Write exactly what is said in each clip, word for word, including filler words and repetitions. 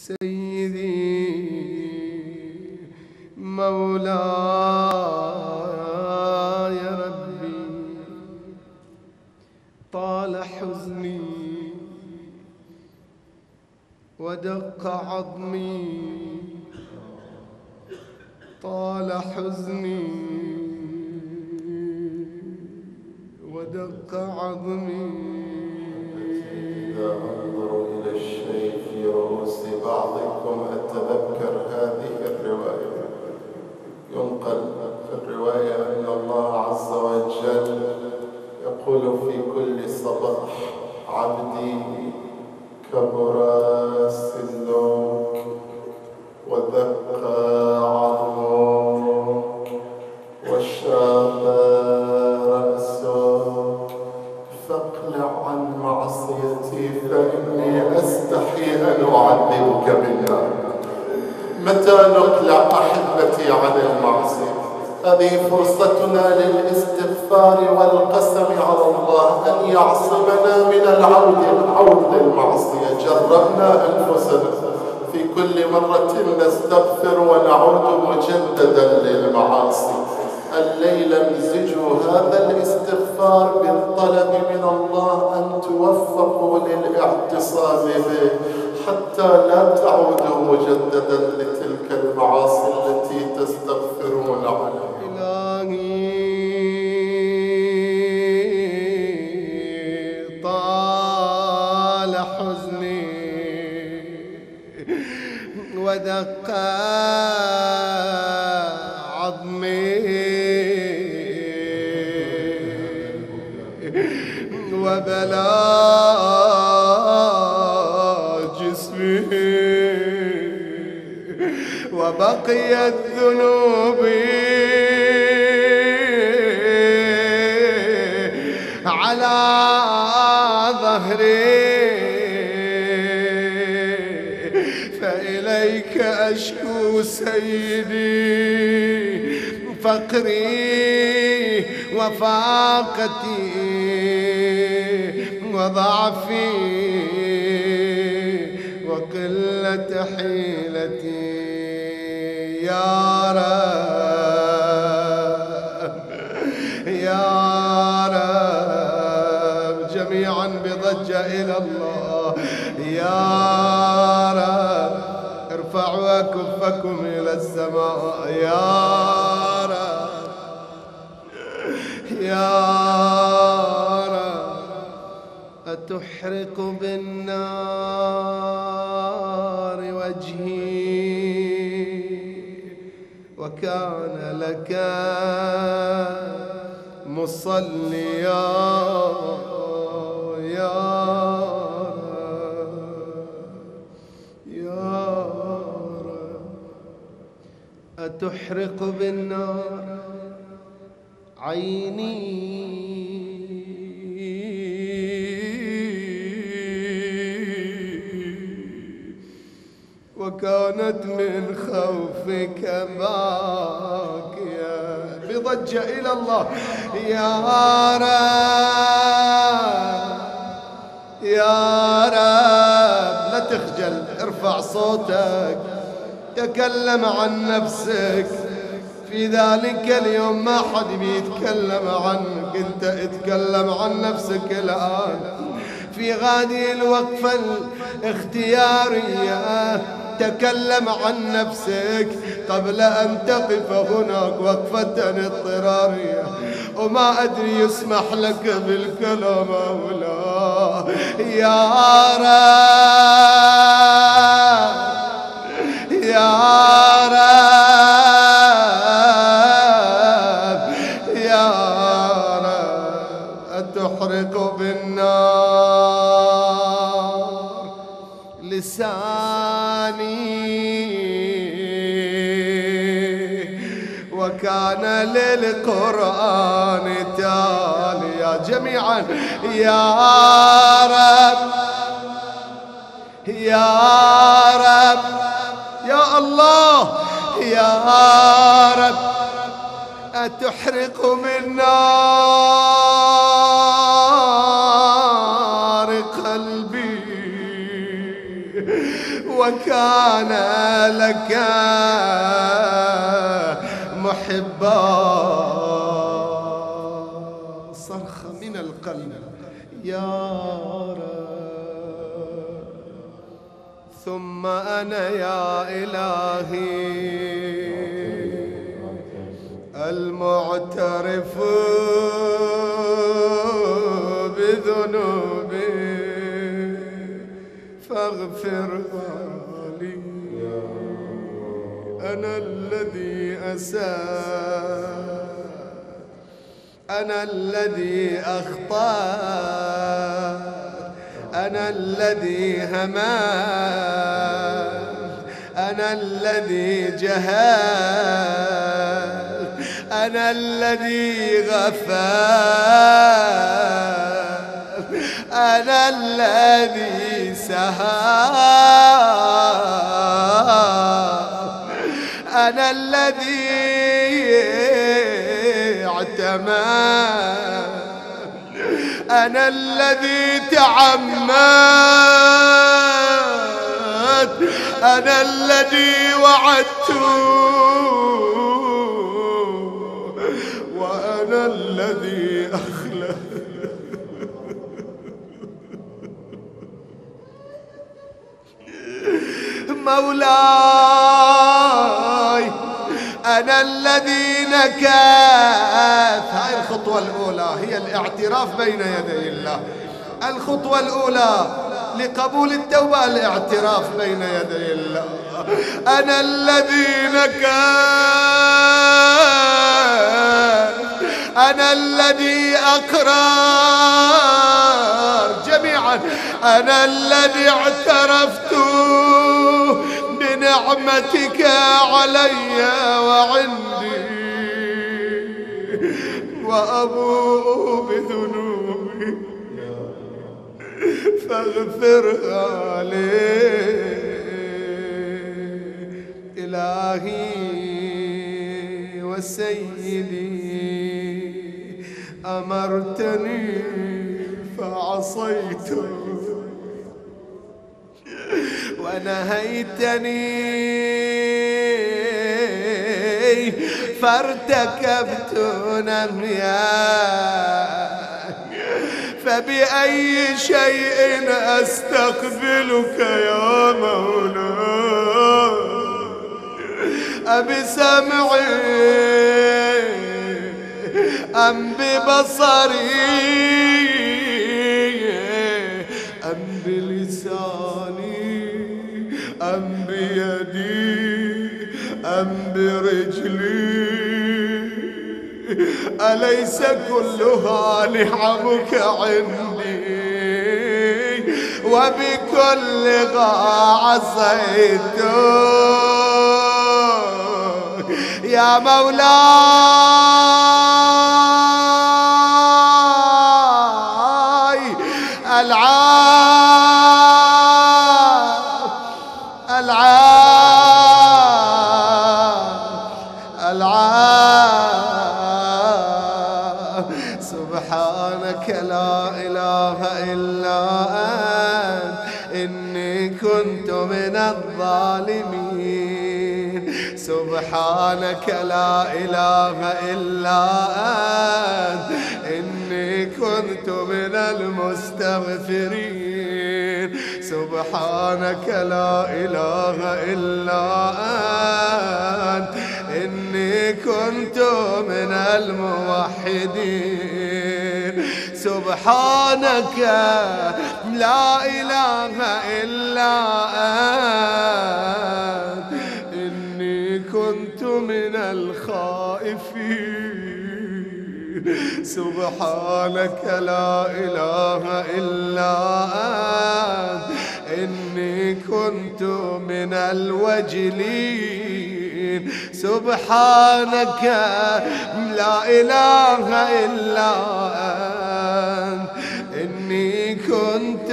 سيدي مولاي ربي. طال حزني ودق عظمي، طال حزني ودق عظمي. إذا أنظر إلى الشيخ ورؤوس بعضكم أتذكر هذه الرواية. ينقل في الرواية أن الله عز وجل يقول في كل صباح: عبدي كبر سنك ودق عظمك وشاب رأسك، فاقلع عن معصيتي فإني أستحي أن أعذبك بالله. متى نقلع أحبتي عن المعصية؟ هذه فرصتنا للاستغفار والقسم على الله أن يعصمنا من العود العود للمعصية. جربنا أنفسنا في كل مرة نستغفر ونعود مجددا للمعاصي. الليلة امزجوا هذا الاستغفار بالطلب من الله أن توفقوا للاعتصام به حتى لا تعودوا مجددا لتلك المعاصي التي تستغفرون عنها. إلهي طال حزني ودق عظمي وبلا وبقيت ذنوبي على ظهري، فإليك أشكو سيدي فقري وفاقتي وضعفي وقلة حيلتي. يا رب يا رب، جميعا بضجة إلى الله. يا رب ارفعوا كفكم إلى السماء. يا رب يا رب، أتحرق بالنار وجهي وكان لك مصليا. يا رب يا رب، أتحرق بالنار عيني وكانت من خوفك باكية. بضجة إلى الله. يا رب يا رب، لا تخجل، ارفع صوتك، تكلم عن نفسك في ذلك اليوم. ما حد بيتكلم عنك، انت اتكلم عن نفسك الآن في هذه الوقفة الاختيارية. تكلم عن نفسك قبل أن تقف هناك وقفة اضطرارية، وما أدري يسمح لك بالكلام أو لا. يا رب يا رب يا رب، أتحرق بالنار لسان وكان للقرآن تاليا. جميعا يا رب يا رب يا الله يا رب، أتحرق من نار قلبي وكان لك محبا. صرخة من القلب يا رب. ثم أنا يا إلهي المعترف بذنوبي فاغفرها لي، أنا الذي أسأت، أنا الذي أخطأت، أنا الذي هممت، أنا الذي جهلت، أنا الذي غفلت، أنا الذي سهرت، أنا الذي أنا الذي تعمدت، أنا الذي وعدت، وأنا الذي أخلف. مولاي أنا الذي نكثت. هاي الخطوة الأولى هي الاعتراف بين يدي الله. الخطوة الأولى لقبول التوبة الاعتراف بين يدي الله. أنا الذي نكثت، أنا الذي أقرر جميعا، أنا الذي اعترفت بنعمتك علي وعندي، وأبوء بذنوبي فاغفرها لي. إلهي وسيدي أمرتني فعصيت، ونهيتني فارتكبت نهيا، فبأي شيء أستقبلك يا مولاي؟ أبسمعي أم ببصري أم بلساني أم بيدي أم برجلي؟ أليس كلها نعمك عندي وبكلها عصيتك يا مولاي؟ ألعاب ألعاب ألعاب. سبحانك لا إله إلا أنت إني كنت من الظالمين. سبحانك لا إله إلا أنت إني كنت من المستغفرين. سبحانك لا إله إلا أنت إني كنت من الموحدين. سبحانك لا إله إلا أنت إني كنت من الخائفين. سبحانك لا إله إلا أنت إني كنت من الوجلين. سبحانك لا إله إلا أنت إني كنت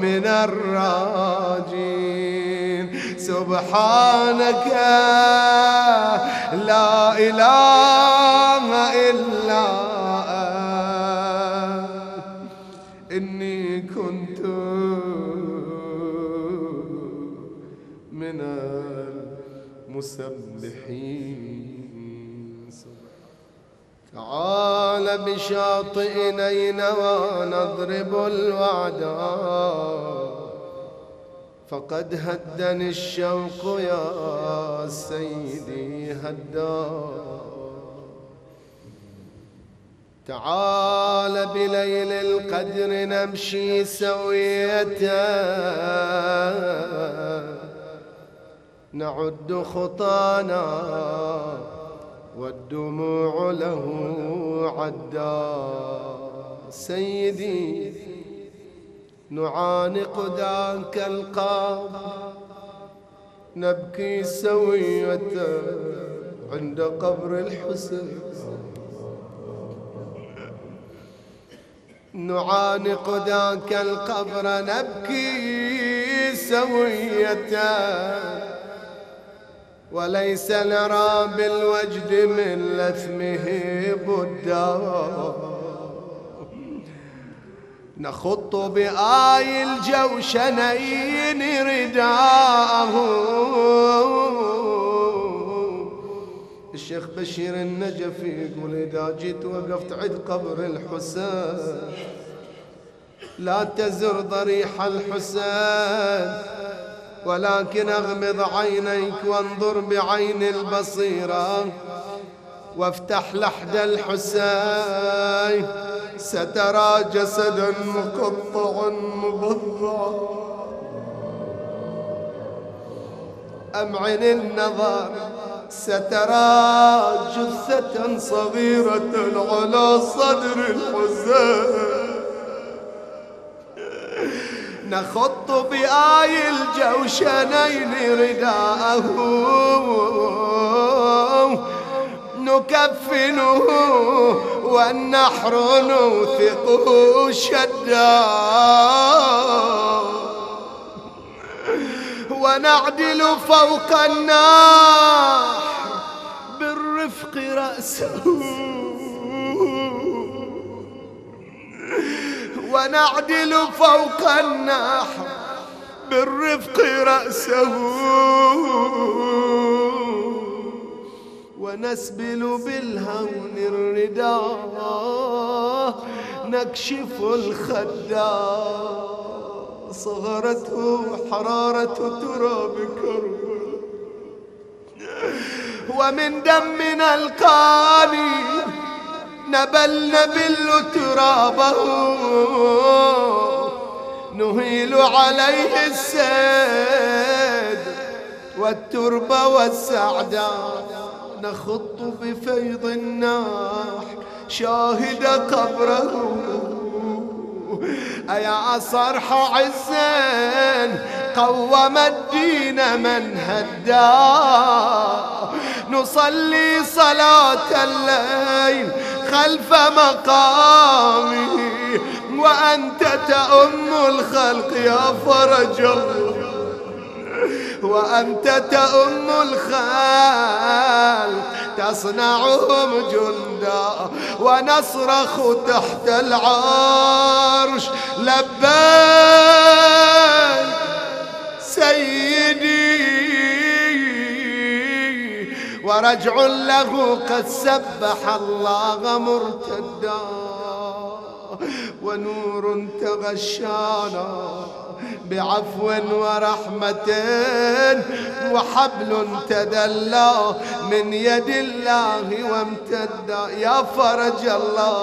من الراجين. سبحانك لا إله إلا أنت إني كنت من المسبحين. تعال بشاطئ نينوى نضرب الوعدا، فقد هدني الشوق يا سيدي هدا. تعال بليل القدر نمشي سويتا، نعد خطانا والدموع له عدا. سيدي نعانق ذاك القاب، نبكي سوية عند قبر الحسين. نعانق ذاك القبر، نبكي سوية، وليس لنا بالوجد من لثمه بدا. نخط بآي الجوشنين رداءه، الشيخ بشير النجفي يقول إذا جيت وقفت عند قبر الحسين، لا تزر ضريح الحسين، ولكن اغمض عينيك وانظر بعين البصيرة، وافتح لحد الحسين سترى جسدا مقطع مبضع. أمعن النظر سترى جثة صغيرة على صدر الحسين. نخط بآي الجوشنين رداءه، نكفنه والنحر نوثقه شدا، ونعدل فوق النار بالرفق رأسه، ونعدل فوق النحر بالرفق رأسه، ونسبل بالهون الرداء، نكشف الخدا. صغرته حرارة تراب كربلاء، ومن دمنا القاني نبل نبل ترابه، نهيل عليه السيد والترب والسعداء. نخط بفيض الناح شاهد قبره، أيا صرح عزين قوم الدين من هداه. نصلي صلاة الليل خلف مقامه، وأنت تأم الخلق يا فرج الله، وأنت تأم الخلق تصنعهم جندا. ونصرخ تحت العرش لبيك سيدي، ورجع له قد سبح الله مرتدا. ونور تغشانا بعفو ورحمة، وحبل تدلى من يد الله وامتدى. يا فرج الله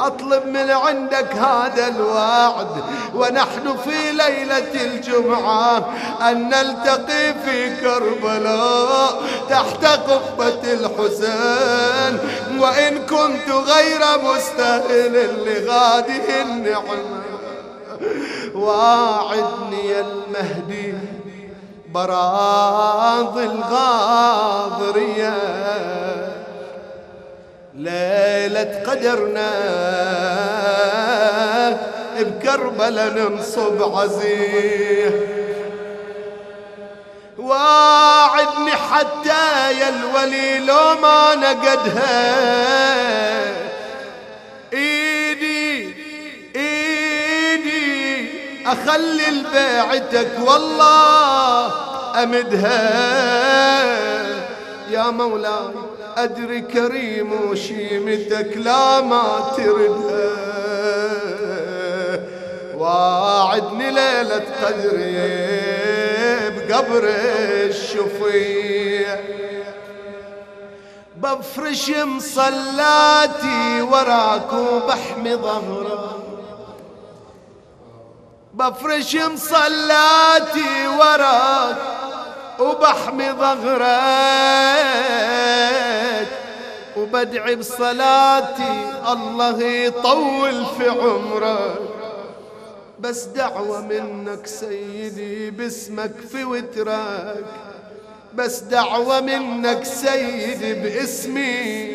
أطلب من عندك هذا الوعد، ونحن في ليلة الجمعة أن نلتقي في كربلاء تحت قبة الحسين، وإن كنت غير مستهل لغاده النعمة. واعدني المهدي براضي الغاضرية، ليلة قدرنا بكربلاء ننصب عزيه. واعدني حتى يا الولي لو ما نقدها، أخلي البيعتك والله أمدها يا مولاي أدري كريم وشيمتك لا ما تردها واعدني ليلة قدري بقبر الشفيع بفرش مصلاتي وراك وبحمي ظهرك بفرش مصلاتي وراك وبحمي ظهرك وبدعي بصلاتي الله يطول في عمرك بس دعوة منك سيدي باسمك في وترك بس دعوة منك سيدي باسمي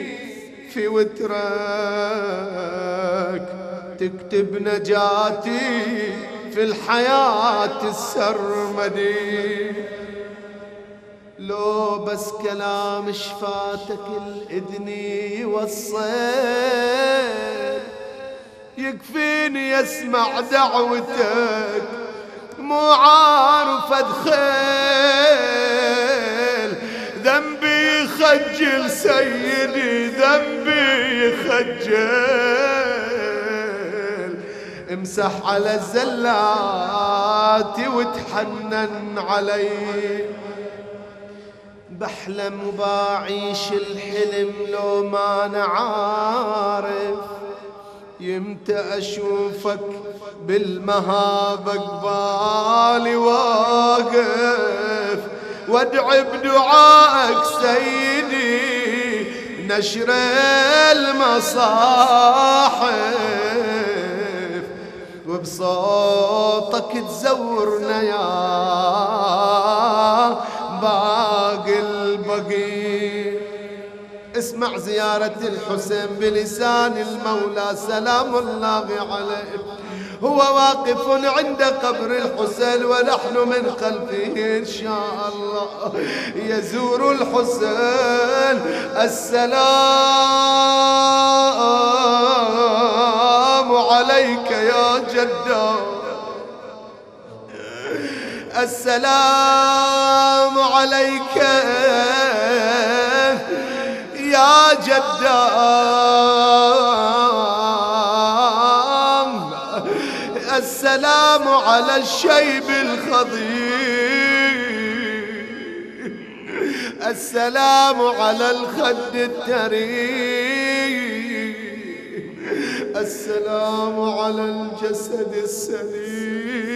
في وترك تكتب نجاتي في الحياة السرمدي لو بس كلام شفاتك الإذني يوصل يكفيني أسمع دعوتك مو عارف أدخل ذنبي يخجل سيدي ذنبي يخجل امسح على زلاتي وتحنن علي بحلم وبعيش الحلم لو ما نعارف يمتى أشوفك بالمهابة قبالي واقف وادعي بدعائك سيدي نشر المصاحف وبصوتك تزورنا يا باقي البقيع اسمع زيارة الحسين بلسان المولى سلام الله عليه هو واقف عند قبر الحسين ونحن من خلفه إن شاء الله يزور الحسين السلام عليك يا جدّا السلام عليك يا جدام السلام على الشيب الخضير السلام على الخد التريم السلام على الجسد السليم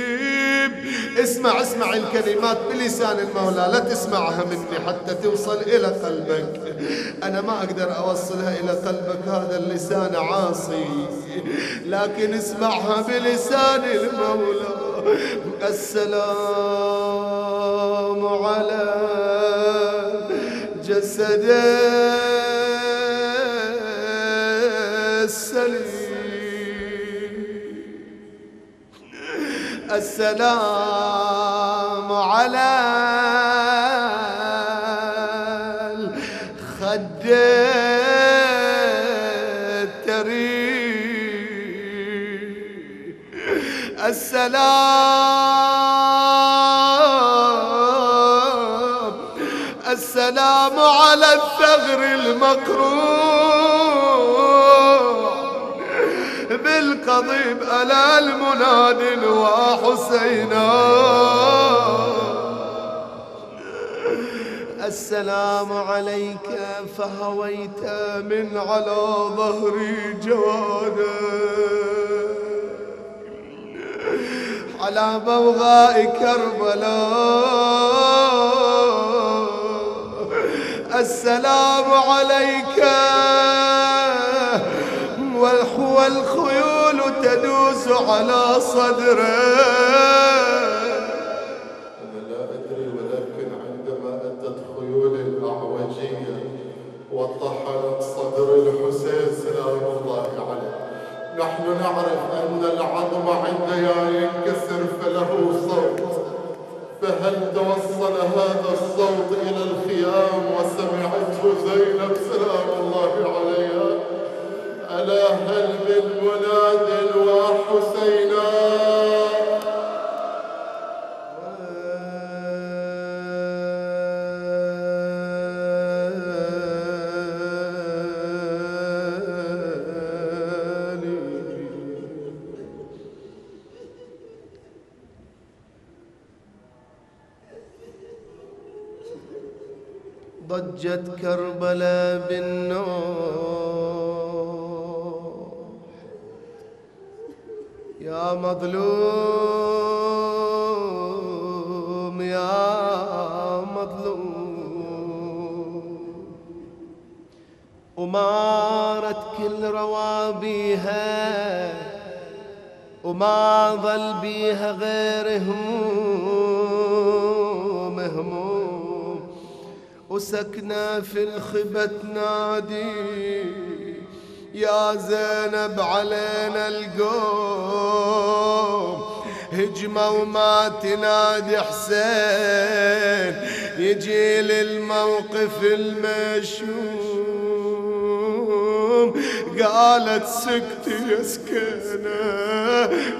اسمع اسمع الكلمات بلسان المولى لا تسمعها مني حتى توصل إلى قلبك أنا ما أقدر أوصلها إلى قلبك هذا اللسان عاصي لكن اسمعها بلسان المولى السلام على جسد السليم السلام على الخد التريم السلام السلام على الثغر المقروء بالقضيب ألا المنادل وحسينا السلام عليك فهويت من على ظهري جوانب على بوغاء كربلاء السلام عليك والخيول تدوس على صدره أنا لا أدري ولكن عندما أتت خيول الأعوجية وطحنت صدر الحسين سلام الله عليه نحن نعرف أن العظم عندما ينكسر فله صوت فهل توصل هذا الصوت إلى الخيام وسمعته زينب سلام الله عليها ألا هل من مناد وحسينا ضجت كربلاء بالنور. يا مظلوم يا مظلوم، ومارت كل روابيها وما ظل بيها غير هموم هموم، وسكنة في الخبة تنادي يا زينب علينا القوم. هجمة وما تنادي حسين يجي للموقف المشوم. قالت سكتي يا سكينة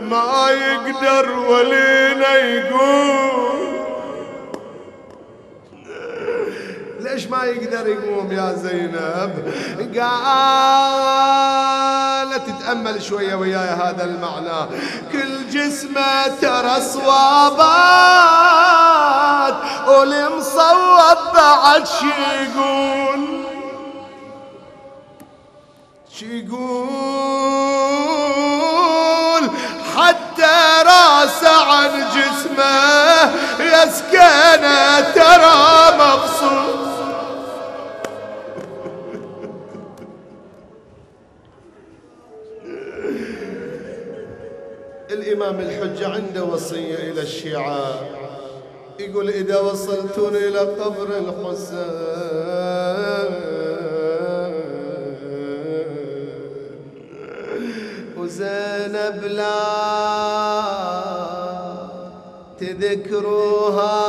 ما يقدر ولينا يقوم. ليش ما يقدر يقوم يا زينب؟ قالت تتأمل شوية وياي هذا المعنى، كل جسمه ترى صوابات والمصوب بعد شي يقول يقول حتى راسه عن جسمه يسكنه ترى مبسوط. الإمام الحجة عنده وصية إلى الشيعة، يقول إذا وصلتون إلى قبر الحسين زينب لا تذكروها،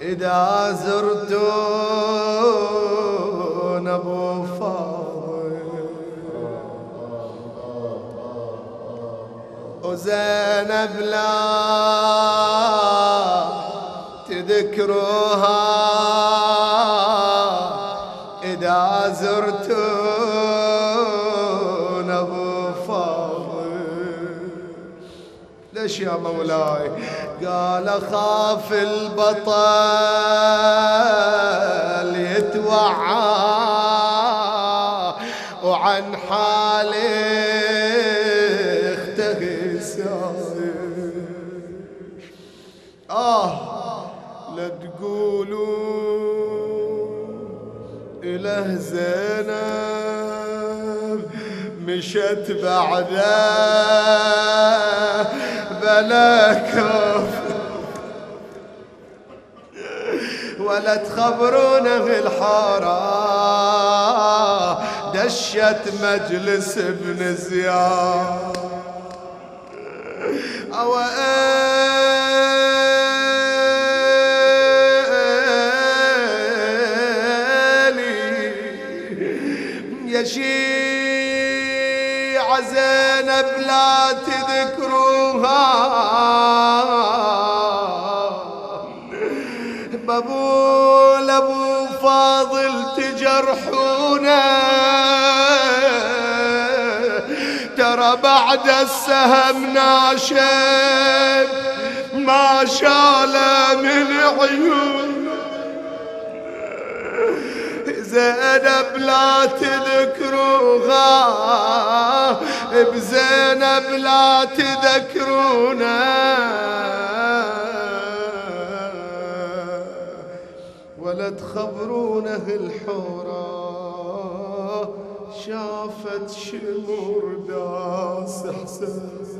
إذا زرتون أبو فاضل وزينب لا تذكروها، إذا زرتون ليش يا مولاي؟ قال أخاف البطل يتوعى وعن حالي اختهي ساير. آه لا تقولوا إله زينب مشت بعده بلا كف، ولا تخبرونا بالحارة دشت مجلس ابن زياد. أو ألي يا شيعة زينب لا تذكروها، بابول أبو فاضل تجرحونا ترى بعد السهم ناشب ما شال من عيون. زينب لا تذكروها، بزينب لا تذكرونا، ولا تخبرونه الحورة شافت شموع داس حسن.